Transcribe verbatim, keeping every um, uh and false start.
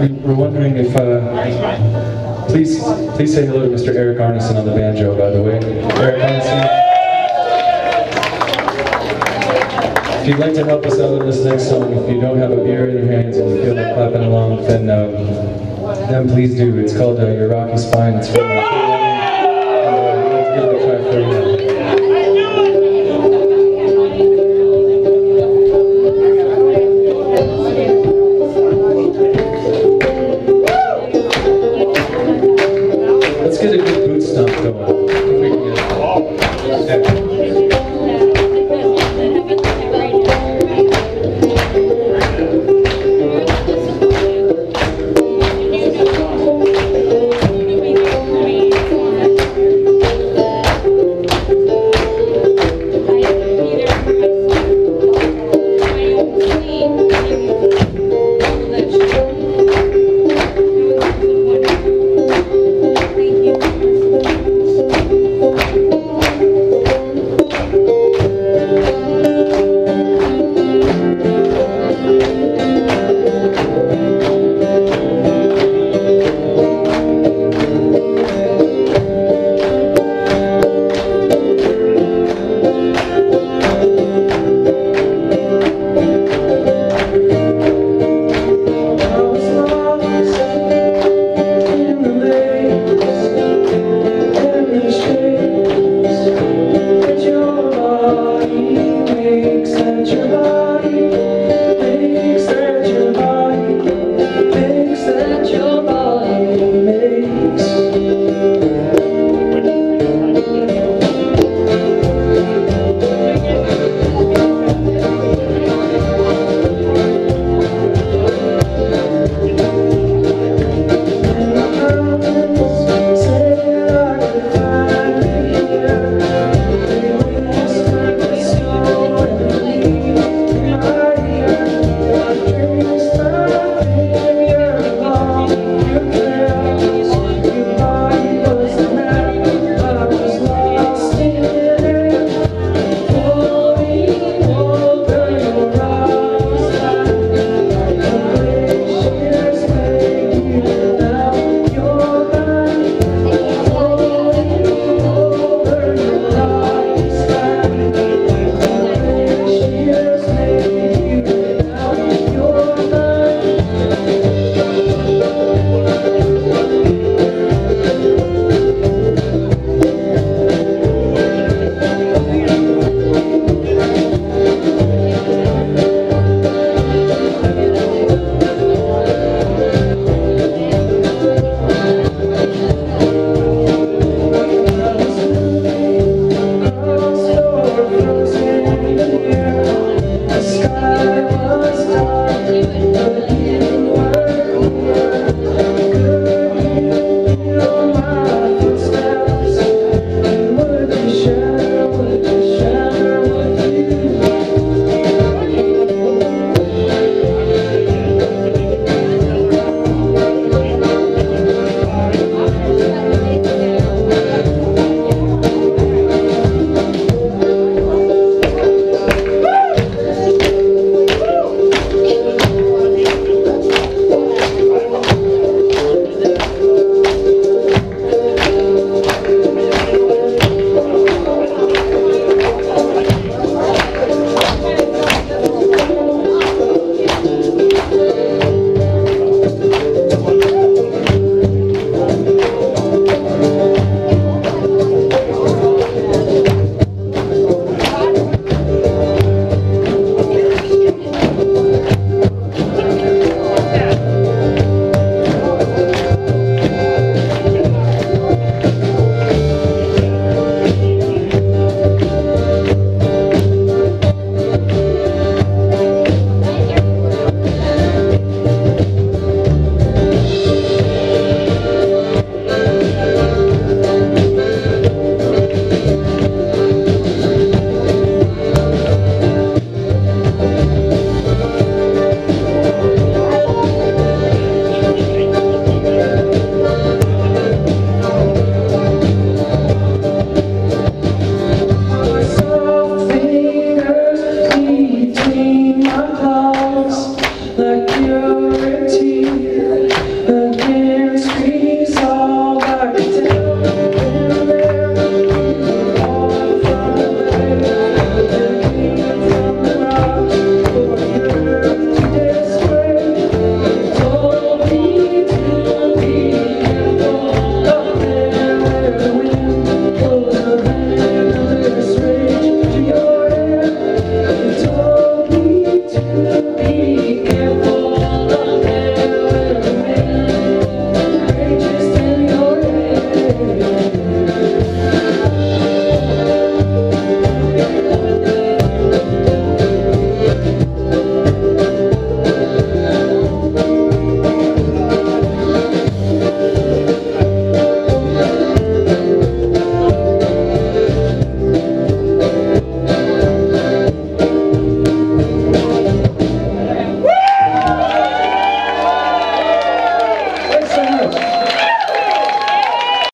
we were wondering if, uh, please, please say hello to Mister Eric Arneson on the banjo, by the way. Eric Arneson. If you'd like to help us out on this next song, if you don't have a beer in your hands and you feel like clapping along, then, um, then please do. It's called uh, Your Rocky Spine. It's from